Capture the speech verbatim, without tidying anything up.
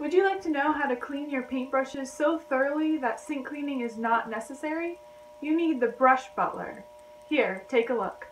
Would you like to know how to clean your paintbrushes so thoroughly that sink cleaning is not necessary? You need the Brush Butler. Here, take a look.